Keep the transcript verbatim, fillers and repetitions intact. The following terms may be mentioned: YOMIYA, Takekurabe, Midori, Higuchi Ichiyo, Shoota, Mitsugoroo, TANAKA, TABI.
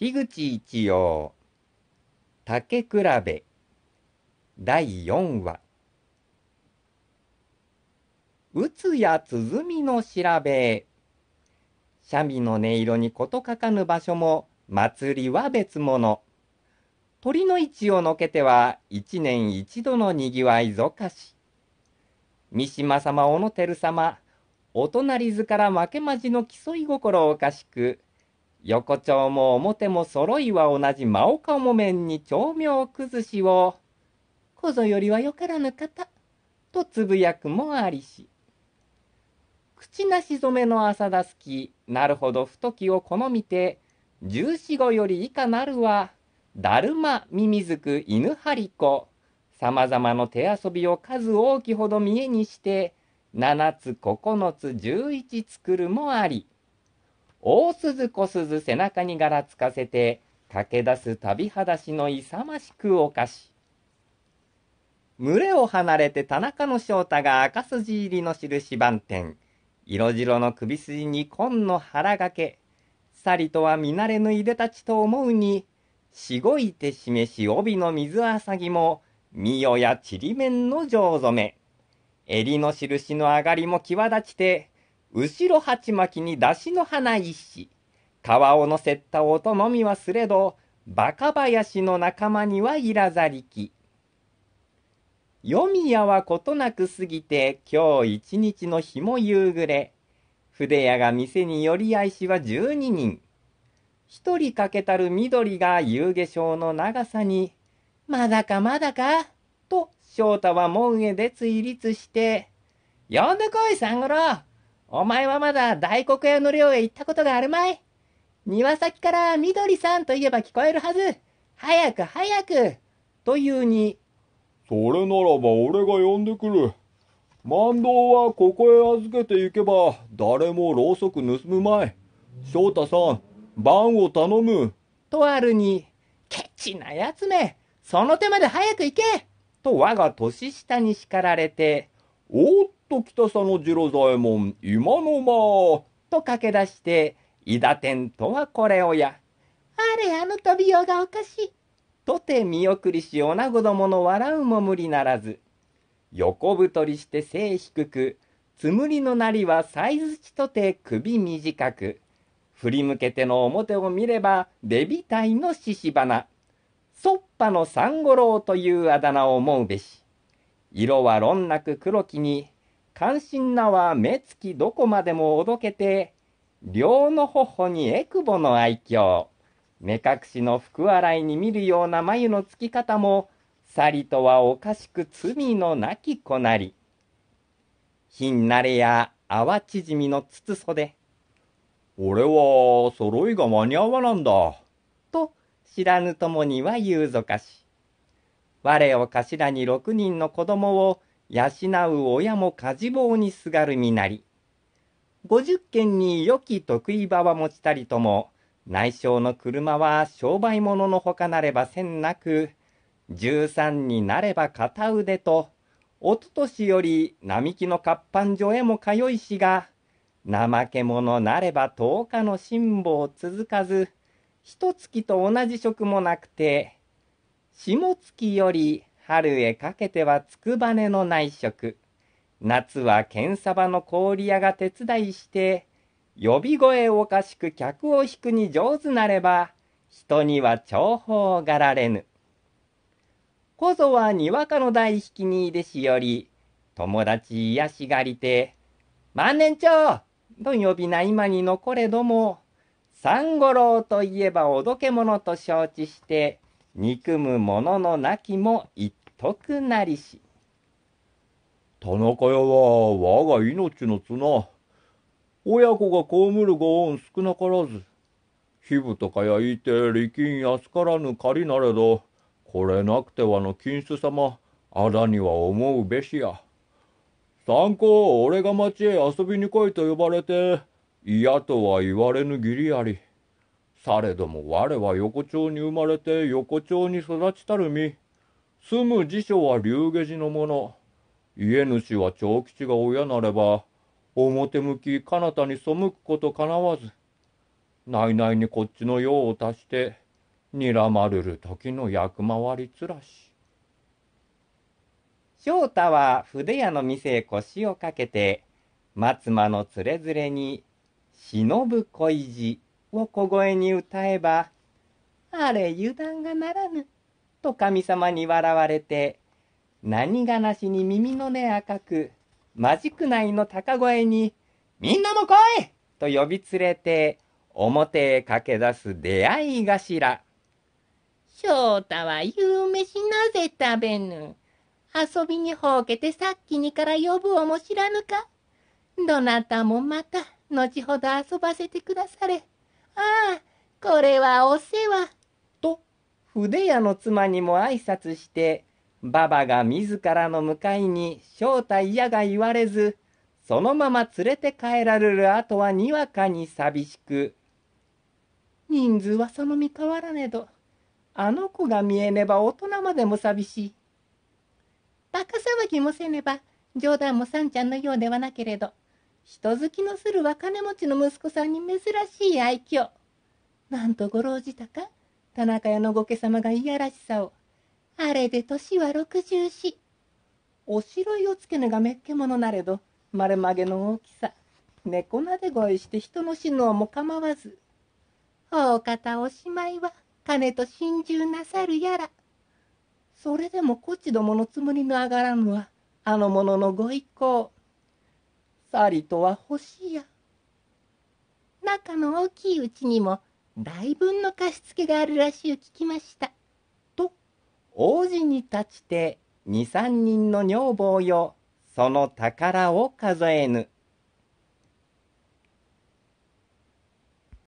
樋口一葉竹比べだいよんわ。うつや鼓の調べ、三味の音色に事欠かぬ場所も祭りは別物。鳥の市をのけては一年一度のにぎわいぞかし。三島様、小野照様、お隣図から負けまじの競い心おかしく、横丁も表も揃いは同じ真岡木綿に調妙崩しを、こぞよりはよからぬ方、とつぶやくもありし。口なし染めの浅田好き、なるほど太きを好みて、十四五より以下なるは、だるま、みみずく、犬張り子、さまざまの手遊びを数多きほど見えにして、七つ九つ十一作るもあり、大鈴小鈴背中に柄つかせて駆け出す旅はだしの勇ましくおかし。群れを離れて田中の翔太が赤筋入りの印番点、色白の首筋に紺の腹掛け、さりとは見慣れぬいでたちと思うに、しごいて示し帯の水あさぎも、みよやちりめんの上染め、襟の印の上がりも際立ちて、後ろ鉢巻きに出しの花一枝、皮をのせった音のみはすれど、バカ林の仲間にはいらざりき。夜宮はことなく過ぎて、今日一日の日も夕暮れ、筆屋が店に寄り合いしは十二人、一人欠けたる緑が夕化粧の長さに、まだかまだか、と翔太は門へ出つい立して、呼んでこい三五郎、お前はまだ大黒屋の寮へ行ったことがあるまい。庭先から緑さんといえば聞こえるはず。早く早く。というに。それならば俺が呼んでくる。万堂はここへ預けて行けば誰もろうそく盗むまい。翔太さん、番を頼む。とあるに。ケチなやつめ。その手まで早く行け。と我が年下に叱られて。おっと北佐の次郎左衛門、今の間。と駆け出して、伊田天とはこれをや。あれあの飛びようがおかしい。とて見送りし、女子どもの笑うも無理ならず。横太りして背低く、つむりのなりはサイズちとて首短く。振り向けての表を見れば、デビタイの獅子花。そっぱの三五郎というあだ名を思うべし。色は論なく黒きに、関心なは目つきどこまでもおどけて、両の頬にえくぼの愛嬌、目隠しの福洗いに見るような眉のつき方も、さりとはおかしく罪のなき子なり。貧なれや泡縮みのつつ袖。俺は揃いが間に合わなんだ。と知らぬともには言うぞかし。我を頭に六人の子供を養う親も家事棒にすがる身なり。五十軒に良き得意場は持ちたりとも、内証の車は商売物のほかなればせんなく、十三になれば片腕と、おととしより並木の活版所へも通いしが、怠け者なれば十日の辛抱続かず、一月と同じ職もなくて、下月より春へかけてはつくばねの内職、夏はけんさばの氷屋が手伝いして、呼び声おかしく客を引くに上手なれば、人には重宝がられぬ。こぞはにわかの大引きにいでしより、友達癒しがりて、万年長と呼びな今に残れども、三五郎といえばおどけ者と承知して、憎む者のなきも一徳なりし。田中屋は我が命の綱。親子が被るご恩少なからず。皮膚とか焼いて利金安からぬ借りなれど、これなくてはの金子様、あだには思うべしや。三公、俺が町へ遊びに来いと呼ばれて、嫌とは言われぬ義理あり。されども我は横丁に生まれて横丁に育ちたる身。住む寺所は竜下寺のもの。家主は長吉が親なれば、表向き彼方に背くことかなわず。内々にこっちの用を足してにらまれる時の役回りつらし。翔太は筆屋の店へ腰をかけて松間のつれづれに「忍ぶ恋路」を小声に歌えば「あれ油断がならぬ」と神様に笑われて何がなしに耳の根赤くまじくないの高声に「みんなも来い!」と呼び連れて表へ駆け出す出会い頭。翔太は夕飯なぜ食べぬ。遊びにほうけてさっきにから呼ぶをも知らぬか。どなたもまた後ほど遊ばせてくだされ。ああ、これはお世話。と筆屋の妻にも挨拶してばばが自らの向かいに正体やが言われずそのまま連れて帰られるあとはにわかに寂しく、人数はその身変わらねどあの子が見えねば大人までも寂しい。バカ騒ぎもせねば冗談もさんちゃんのようではなけれど人好きのする若金持ちの息子さんに珍しい愛嬌。なんとご老じたか田中屋の御家様がいやらしさを。あれで年は六十四。おしろいをつけぬがめっけ者なれど丸曲げの大きさ猫なで声して人の死のうも構わず。大方おしまいは金と心中なさるやら。それでもこちどものつむりの上がらぬはあの者のご意向。さりとは星や。中の大きいうちにも大分の貸し付けがあるらしゅう聞きました。と王子に立ちて二三人の女房よその宝を数えぬ。